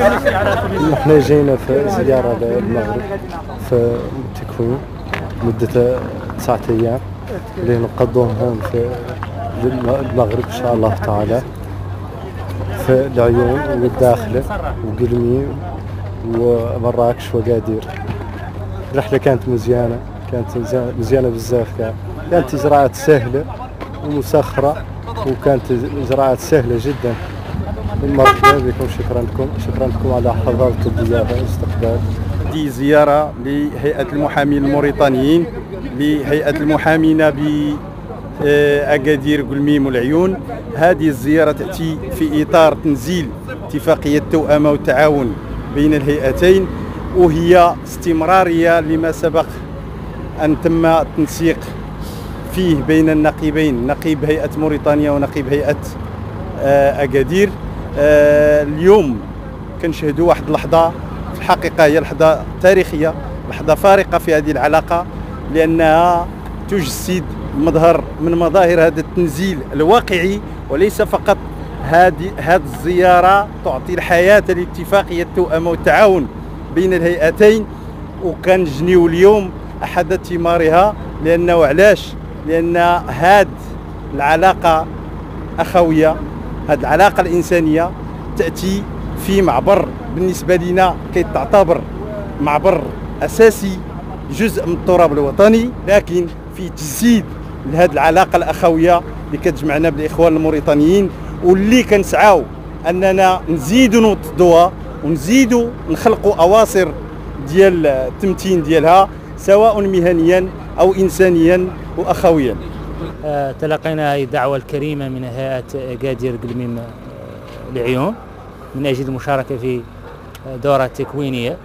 نحن جينا في زيارة للمغرب في تكوين مدة 9 أيام اللي نقضوهم هون في المغرب إن شاء الله تعالى، في العيون والداخلة وكلميم ومراكش وأكادير. الرحلة كانت مزيانة، كانت مزيانة بزاف. كانت إجراءات سهلة ومسخرة، وكانت إجراءات سهلة جدا. مرحبا بكم، شكرا لكم على حضارة الضيافة والاستقبال. دي زيارة لهيئة المحامين الموريتانيين، لهيئة المحامين بأكادير كلميم والعيون. هذه الزيارة تأتي في إطار تنزيل اتفاقية التوأمة والتعاون بين الهيئتين، وهي استمرارية لما سبق أن تم التنسيق فيه بين النقيبين، نقيب هيئة موريتانيا ونقيب هيئة أكادير. اليوم كنشهدوا واحد اللحظة في الحقيقة هي لحظة تاريخية، لحظة فارقة في هذه العلاقة، لأنها تجسد مظهر من مظاهر هذا التنزيل الواقعي، وليس فقط هذه الزيارة تعطي الحياة لاتفاقية التوأمة والتعاون بين الهيئتين، وكنجنيو اليوم أحد ثمارها. لأنه علاش؟ لأن هذه العلاقة أخوية، هذه العلاقة الإنسانية تأتي في معبر بالنسبة لنا كيتعتبر معبر أساسي، جزء من التراب الوطني، لكن في تجسيد لهذه العلاقة الأخوية اللي كتجمعنا بالإخوان الموريتانيين، واللي كنسعاو أننا نزيدوا نوطدوها ونزيدوا نخلقوا أواصر ديال التمتين ديالها، سواء مهنيا أو إنسانيا وأخويا. تلقينا هذه الدعوة الكريمة من هيئة أكادير كلميم العيون من أجل المشاركة في دورة تكوينية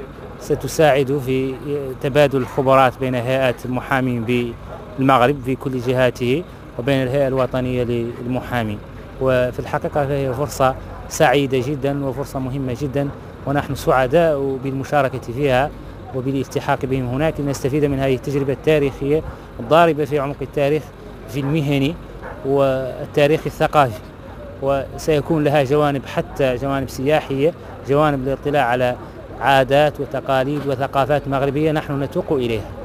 ستساعد في تبادل الخبرات بين هيئة المحامين بالمغرب في كل جهاته وبين الهيئة الوطنية للمحامي. وفي الحقيقة فهي فرصة سعيدة جدا وفرصة مهمة جدا، ونحن سعداء بالمشاركة فيها وبالالتحاق بهم هناك لنستفيد من هذه التجربة التاريخية الضاربة في عمق التاريخ في المهني والتاريخ الثقافي، وسيكون لها جوانب حتى جوانب سياحية، جوانب الاطلاع على عادات وتقاليد وثقافات مغربية نحن نتوق إليها.